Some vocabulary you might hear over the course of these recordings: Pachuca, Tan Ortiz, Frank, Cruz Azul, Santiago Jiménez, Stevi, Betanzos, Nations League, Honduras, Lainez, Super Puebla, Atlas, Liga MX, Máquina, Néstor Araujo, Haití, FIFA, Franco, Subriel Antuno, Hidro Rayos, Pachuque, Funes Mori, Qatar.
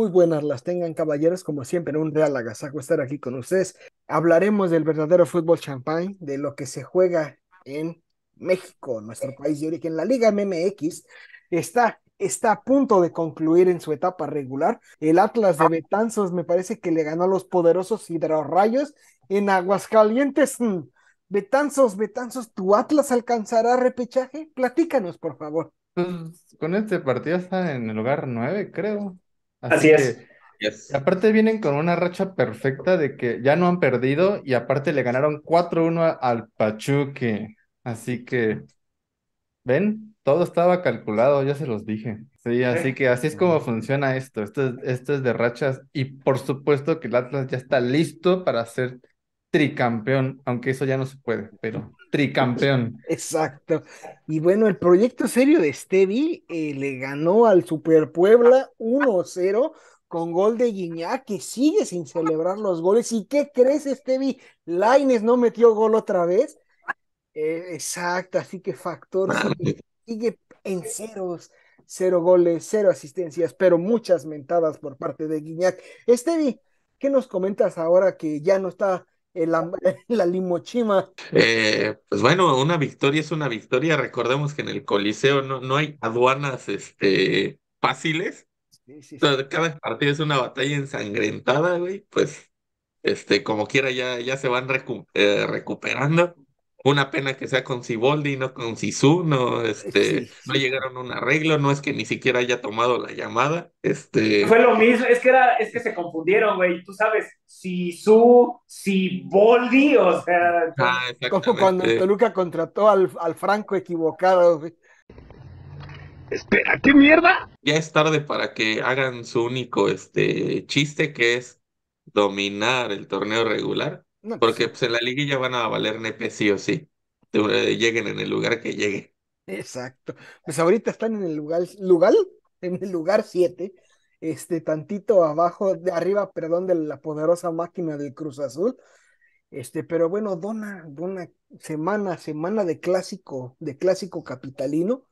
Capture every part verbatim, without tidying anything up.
muy buenas las tengan, caballeros, como siempre, un real agasajo estar aquí con ustedes. Hablaremos del verdadero fútbol champagne, de lo que se juega en México, nuestro país de origen. La Liga M M X está, está a punto de concluir en su etapa regular. El Atlas de Betanzos me parece que le ganó a los poderosos Hidro Rayos en Aguascalientes. Betanzos, Betanzos, ¿tu Atlas alcanzará repechaje? Platícanos, por favor. Pues con este partido está en el lugar nueve, creo. Así, Así es. Que... Yes. Aparte vienen con una racha perfecta de que ya no han perdido y aparte le ganaron cuatro uno al Pachuque. Así que, ¿ven? Todo estaba calculado, ya se los dije. Sí, así que así es como funciona esto. Esto es, esto es de rachas y por supuesto que el Atlas ya está listo para ser tricampeón, aunque eso ya no se puede, pero tricampeón. Exacto. Y bueno, el proyecto serio de Stevi eh, le ganó al Super Puebla uno cero con gol de Guiñac, que sigue sin celebrar los goles. ¿Y qué crees, Stevi? Lainez no metió gol otra vez. Eh, exacto, así que factor sigue, sigue en ceros, cero goles, cero asistencias, pero muchas mentadas por parte de Guiñac. Stevi, ¿qué nos comentas ahora que ya no está en la, en la limochima? Eh, pues bueno, una victoria es una victoria. Recordemos que en el Coliseo no, no hay aduanas este, fáciles. Sí, sí, sí. Cada partido es una batalla ensangrentada, güey. Pues, este, como quiera, ya, ya se van recu eh, recuperando. Una pena que sea con Siboldi, no con Sisu, no, este, sí, sí. no llegaron a un arreglo, no es que ni siquiera haya tomado la llamada. Este... Fue lo mismo, es que era, es que se confundieron, güey. Tú sabes, Sisu, Siboldi, o sea. Ah, como cuando el Toluca contrató al, al Franco equivocado, güey. Espera, ¿qué mierda? Ya es tarde para que hagan su único este chiste, que es dominar el torneo regular, no, porque pues, en la liguilla van a valer nepe sí o sí, de, eh, lleguen en el lugar que lleguen. Exacto, pues ahorita están en el lugar, lugar en el lugar siete, este tantito abajo, de arriba, perdón, de la poderosa máquina del Cruz Azul. Este, pero bueno, dona, dona semana, semana de clásico, de clásico capitalino.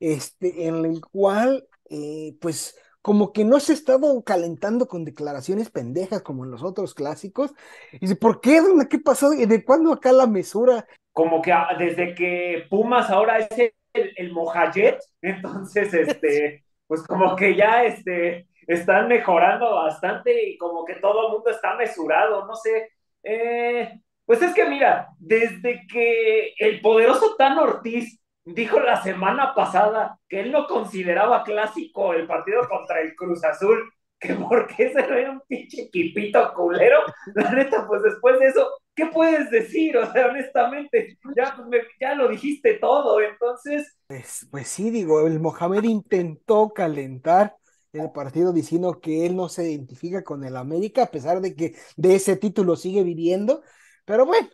Este, en el cual, eh, pues, como que no se ha estado calentando con declaraciones pendejas como en los otros clásicos. Y dice, ¿por qué, dona? ¿Qué pasó? ¿De cuándo acá la mesura? Como que desde que Pumas ahora es el, el Mohamed, entonces, este, pues como que ya, este, están mejorando bastante y como que todo el mundo está mesurado, no sé, eh, pues es que mira, desde que el poderoso Tan Ortiz dijo la semana pasada que él no consideraba clásico el partido contra el Cruz Azul, que porque ese era un pinche equipito culero, la neta, pues después de eso, ¿qué puedes decir? O sea, honestamente, ya, pues me, ya lo dijiste todo, entonces... Pues, pues sí, digo, el Mohamed intentó calentar el partido diciendo que él no se identifica con el América, a pesar de que de ese título sigue viviendo, pero bueno,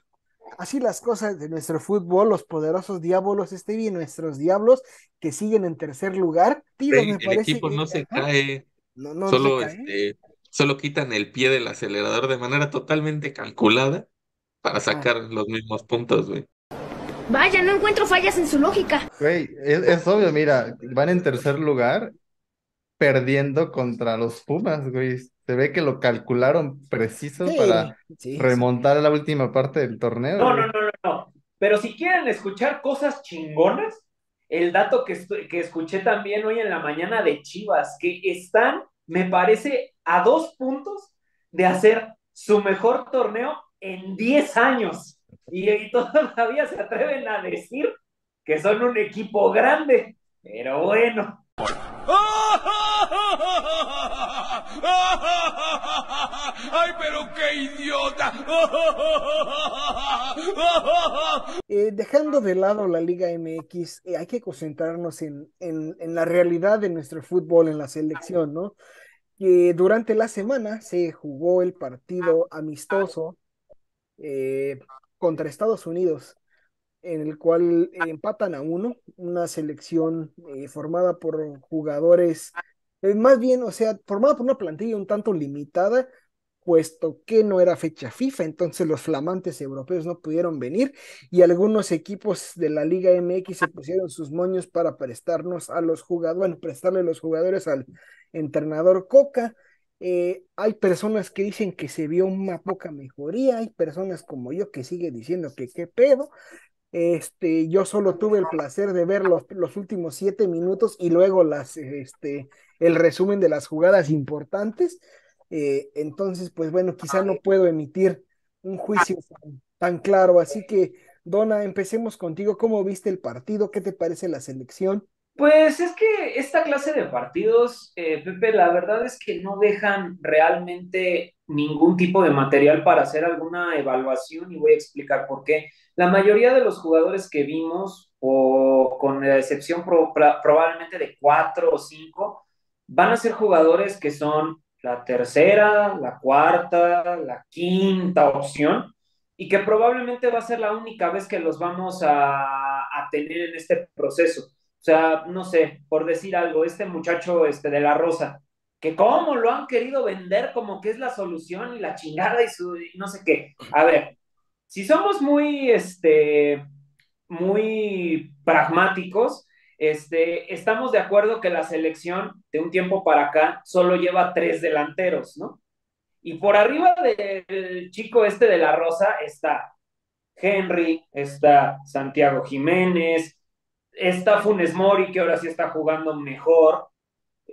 así las cosas de nuestro fútbol, los poderosos diablos, Stevi, y nuestros diablos que siguen en tercer lugar. Tío, sí, me el equipo que... no se cae, no, no solo, se cae. Este, solo quitan el pie del acelerador de manera totalmente calculada para sacar ah. los mismos puntos, güey. Vaya, no encuentro fallas en su lógica. Güey, es, es obvio, mira, van en tercer lugar perdiendo contra los Pumas, güey. Se ve que lo calcularon preciso sí, para sí, remontar sí. la última parte del torneo. No, no, no, no, no. Pero si quieren escuchar cosas chingonas, el dato que, estoy, que escuché también hoy en la mañana de Chivas, que están, me parece, a dos puntos de hacer su mejor torneo en diez años. Y, y todavía se atreven a decir que son un equipo grande. Pero bueno... ¡Ay, pero qué idiota! Eh, dejando de lado la Liga M X, eh, hay que concentrarnos en, en, en la realidad de nuestro fútbol en la selección, ¿no? Eh, durante la semana se jugó el partido amistoso eh, contra Estados Unidos, en el cual empatan a uno, una selección eh, formada por jugadores, eh, más bien, o sea, formada por una plantilla un tanto limitada, puesto que no era fecha FIFA, entonces los flamantes europeos no pudieron venir y algunos equipos de la Liga M X se pusieron sus moños para prestarnos a los jugadores, bueno, prestarle los jugadores al entrenador Cocca. Eh, hay personas que dicen que se vio una poca mejoría, hay personas como yo que sigue diciendo que qué pedo. Este, yo solo tuve el placer de ver los, los últimos siete minutos y luego las, este, el resumen de las jugadas importantes. Eh, entonces, pues bueno, quizá no puedo emitir un juicio tan, tan claro, así que, Donna, empecemos contigo. ¿Cómo viste el partido? ¿Qué te parece la selección? Pues es que esta clase de partidos, eh, Pepe, la verdad es que no dejan realmente ningún tipo de material para hacer alguna evaluación, y voy a explicar por qué. La mayoría de los jugadores que vimos, o con la excepción pro, pra, probablemente de cuatro o cinco, van a ser jugadores que son la tercera, la cuarta, la quinta opción, y que probablemente va a ser la única vez que los vamos a, a tener en este proceso. O sea, no sé, por decir algo, este muchacho este, de la Rosa, que cómo lo han querido vender como que es la solución y la chingada y, su, y no sé qué. A ver, si somos muy, este, muy pragmáticos, Este, estamos de acuerdo que la selección de un tiempo para acá solo lleva tres delanteros, ¿no? Y por arriba del chico este de la Rosa está Henry, está Santiago Jiménez, está Funes Mori, que ahora sí está jugando mejor.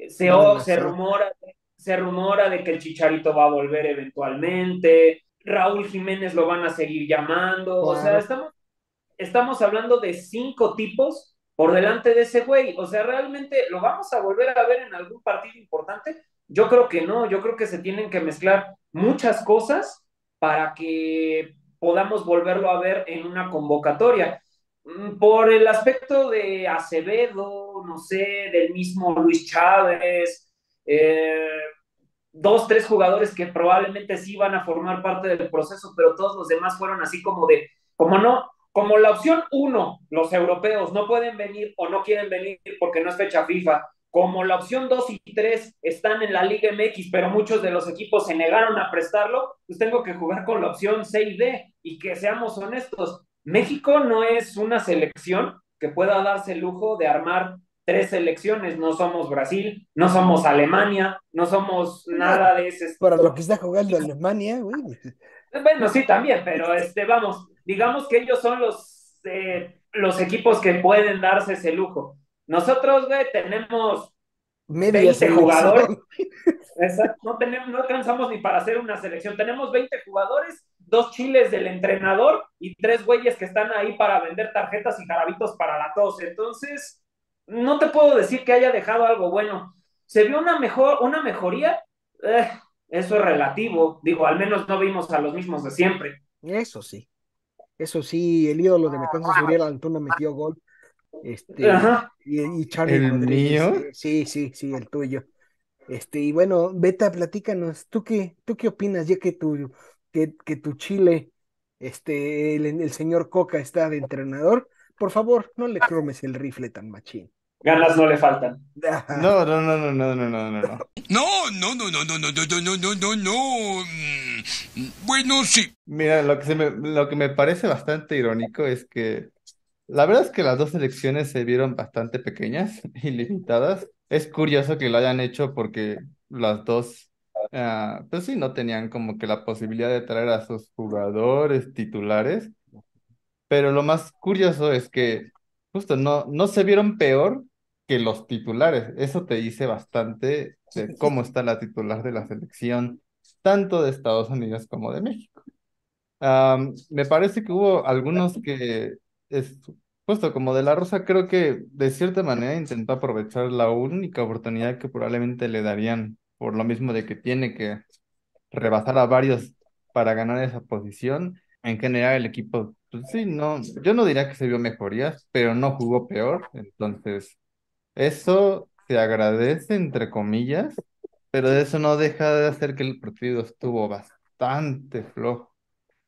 Se, oh, se, rumora, se rumora de que el Chicharito va a volver eventualmente. Raúl Jiménez lo van a seguir llamando. Wow. O sea, estamos, estamos hablando de cinco tipos por delante de ese güey. O sea, ¿realmente lo vamos a volver a ver en algún partido importante? Yo creo que no, yo creo que se tienen que mezclar muchas cosas para que podamos volverlo a ver en una convocatoria. Por el aspecto de Acevedo, no sé, del mismo Luis Chávez, eh, dos, tres jugadores que probablemente sí van a formar parte del proceso, pero todos los demás fueron así como de, como no, como la opción uno, los europeos no pueden venir o no quieren venir porque no es fecha FIFA. Como la opción dos y tres están en la Liga M X, pero muchos de los equipos se negaron a prestarlo, pues tengo que jugar con la opción C y D. Y que seamos honestos, México no es una selección que pueda darse el lujo de armar tres selecciones. No somos Brasil, no somos Alemania, no somos nada de ese. Para lo que está jugando Alemania, güey. Bueno, sí, también, pero este, vamos... Digamos que ellos son los, eh, los equipos que pueden darse ese lujo. Nosotros, güey, tenemos media veinte jugadores. Exacto. No, tenemos, no alcanzamos ni para hacer una selección. Tenemos veinte jugadores, dos chiles del entrenador y tres güeyes que están ahí para vender tarjetas y jarabitos para la tos. Entonces, no te puedo decir que haya dejado algo bueno. ¿Se vio una, mejor, una mejoría? Eh, eso es relativo. Digo, al menos no vimos a los mismos de siempre. Eso sí. Eso sí, el ídolo de Betanzos, Subriel Antuno, metió gol. Este, y, y Charlie ¿El Rodríguez, mío? Sí, sí, sí, el tuyo. Este, y bueno, Beta, platícanos, ¿tú qué, tú qué opinas? Ya que tu, que, que tu Chile, este, el, el señor Cocca está de entrenador, por favor, no le cromes el rifle tan machín. Ganas no le faltan. No, no, no, no, no, no, no, no. No, no, no, no, no, no, no, no, no, no, no. Bueno, sí. Mira, lo que se me, lo que me parece bastante irónico es que la verdad es que las dos selecciones se vieron bastante pequeñas y limitadas. Es curioso que lo hayan hecho porque las dos, uh, pues sí, no tenían como que la posibilidad de traer a sus jugadores titulares. Pero lo más curioso es que justo no, no se vieron peor que los titulares. Eso te dice bastante de cómo está la titular de la selección, tanto de Estados Unidos como de México. Um, me parece que hubo algunos que, es, justo como de la Rosa, creo que de cierta manera intentó aprovechar la única oportunidad que probablemente le darían, por lo mismo de que tiene que rebasar a varios para ganar esa posición. En general el equipo, pues sí, no, yo no diría que se vio mejorías, pero no jugó peor, entonces eso se agradece, entre comillas, pero eso no deja de hacer que el partido estuvo bastante flojo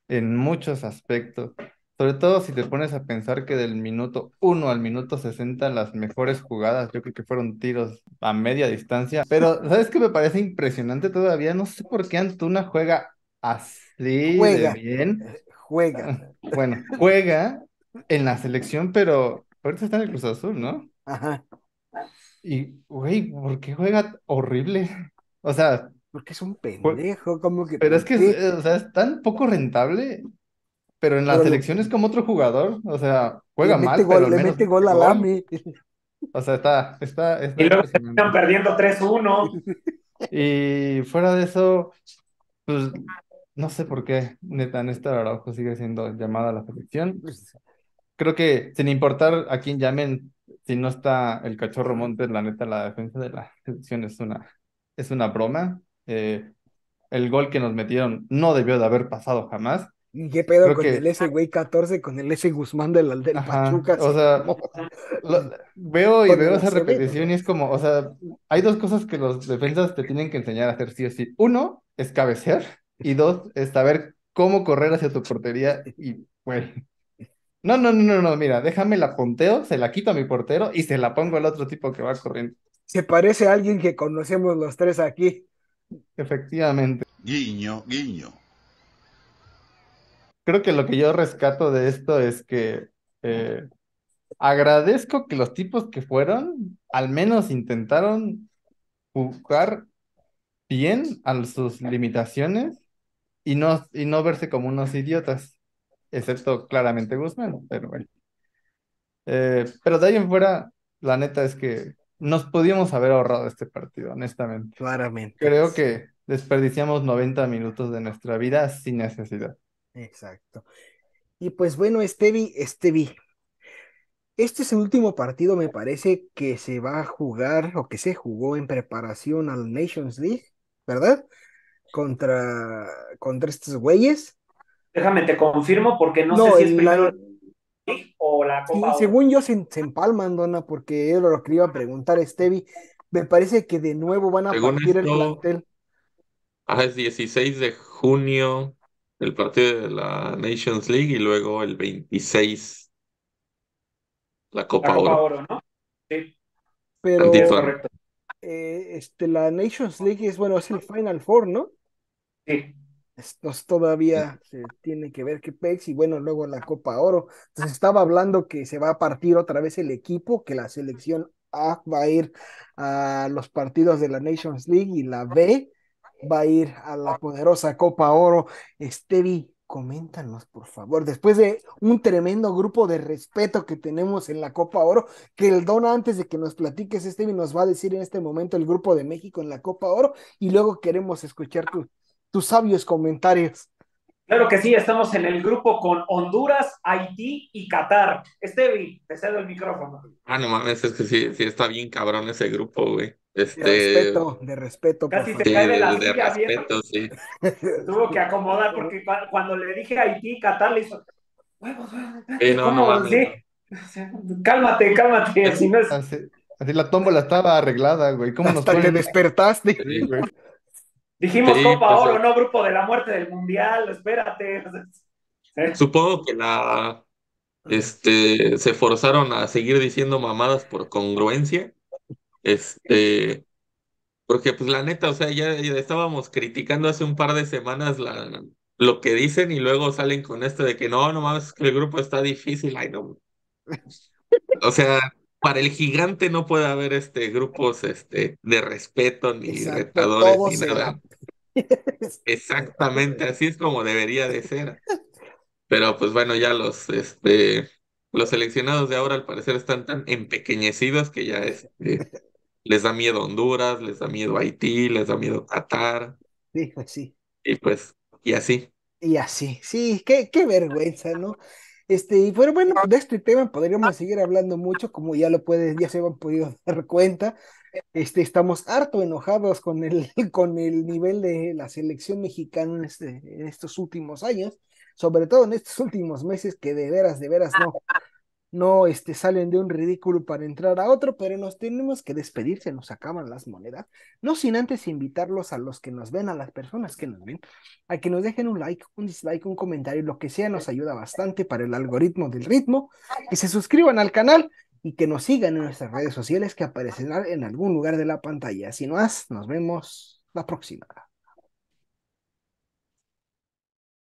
en muchos aspectos. Sobre todo si te pones a pensar que del minuto uno al minuto sesenta las mejores jugadas, yo creo que fueron tiros a media distancia. Pero, ¿sabes qué me parece impresionante todavía? No sé por qué Antuna juega así juega. de bien. Juega. Bueno, juega en la selección, pero ahorita está en el Cruz Azul, ¿no? Ajá. Y, güey, ¿por qué juega horrible? O sea... Porque es un pendejo, como que... Pero es que, es, o sea, es tan poco rentable, pero en la pero selección le... es como otro jugador, o sea, juega le mal, gol, pero al menos... Le mete gol a Lami. O sea, está... está, está y luego están perdiendo tres uno. Y fuera de eso, pues, no sé por qué, neta, Néstor Araujo sigue siendo llamada a la selección. Creo que, sin importar a quién llamen, si no está el Cachorro Montes, la neta, la defensa de la selección es una, es una broma. Eh, el gol que nos metieron no debió de haber pasado jamás. ¿Qué pedo Creo con que... el ese güey catorce, con el ese Guzmán del, del Pachuca? O sea, lo, veo y veo esa repetición y es como, o sea, hay dos cosas que los defensas te tienen que enseñar a hacer sí o sí. Uno es cabecear y dos es saber cómo correr hacia tu portería y, güey, no, no, no, no, no, mira, déjame la ponteo, se la quito a mi portero y se la pongo al otro tipo que va corriendo. Se parece a alguien que conocemos los tres aquí. Efectivamente. Guiño, guiño. Creo que lo que yo rescato de esto es que eh, agradezco que los tipos que fueron al menos intentaron jugar bien a sus limitaciones y no, y no verse como unos idiotas, excepto claramente Guzmán, pero bueno. Eh, pero de ahí en fuera, la neta es que nos podíamos haber ahorrado este partido, honestamente. Claramente. Creo que desperdiciamos noventa minutos de nuestra vida sin necesidad. Exacto. Y pues bueno, Stevi, Stevi, este es el último partido, me parece, que se va a jugar o que se jugó en preparación al Nations League, ¿verdad? Contra, contra estos güeyes. Déjame, te confirmo, porque no, no sé si es la... primero... o la Copa Oro. Sí, según yo se, se empalman, Dona, porque era lo que iba a preguntar Stevi. Me parece que de nuevo van a según partir esto, el plantel. Ah, es dieciséis de junio el partido de la Nations League y luego el veintiséis la Copa, la Copa Oro. Oro, ¿no? Sí. Pero eh, este, la Nations League es, bueno, es el Final Four, ¿no? Sí. Estos todavía se tiene que ver qué pex, y bueno, luego la Copa Oro. Entonces estaba hablando que se va a partir otra vez el equipo, que la selección A va a ir a los partidos de la Nations League y la B va a ir a la poderosa Copa Oro. Stevi, coméntanos, por favor, después de un tremendo grupo de respeto que tenemos en la Copa Oro, que el Don, antes de que nos platiques, Stevi, nos va a decir en este momento el grupo de México en la Copa Oro, y luego queremos escuchar tu tus sabios comentarios. Claro que sí, estamos en el grupo con Honduras, Haití y Qatar. Stevi, te cedo el micrófono. Ah, no mames, es que sí, sí está bien cabrón ese grupo, güey. Este... De respeto, de respeto. Casi se cae de la silla. De respeto, sí. Tuvo que acomodar porque cuando le dije Haití, Qatar le hizo... Huevos, huevos. Eh, no, ¿Cómo? No, ¿Sí? Cálmate, cálmate. Si no es... así, así la tómbola estaba arreglada, güey. ¿Cómo Hasta nos te despertaste. Sí, güey. Dijimos sí, Copa pues, Oro, no grupo de la muerte del mundial, espérate. ¿Eh? Supongo que la este se forzaron a seguir diciendo mamadas por congruencia. Este, porque pues la neta, o sea, ya, ya estábamos criticando hace un par de semanas la, lo que dicen y luego salen con esto de que no, nomás es que el grupo está difícil, ay no. O sea, para el gigante no puede haber este grupos este de respeto ni Exacto, retadores ni será. nada. Exactamente, así es como debería de ser. Pero pues bueno, ya los este los seleccionados de ahora al parecer están tan empequeñecidos que ya este les da miedo Honduras, les da miedo Haití, les da miedo Qatar. Sí, pues sí. Y pues y así. Y así. Sí, qué qué vergüenza, ¿no? Este, y bueno, bueno, de este tema podríamos seguir hablando mucho, como ya lo puedes, ya se han podido dar cuenta. Este, estamos harto enojados con el, con el nivel de la selección mexicana este, en estos últimos años, sobre todo en estos últimos meses, que de veras, de veras no, no este, salen de un ridículo para entrar a otro, pero nos tenemos que despedir, se nos acaban las monedas, no sin antes invitarlos a los que nos ven, a las personas que nos ven, a que nos dejen un like, un dislike, un comentario, lo que sea, nos ayuda bastante para el algoritmo del ritmo, que se suscriban al canal y que nos sigan en nuestras redes sociales que aparecerán en algún lugar de la pantalla. Si no más, nos vemos la próxima.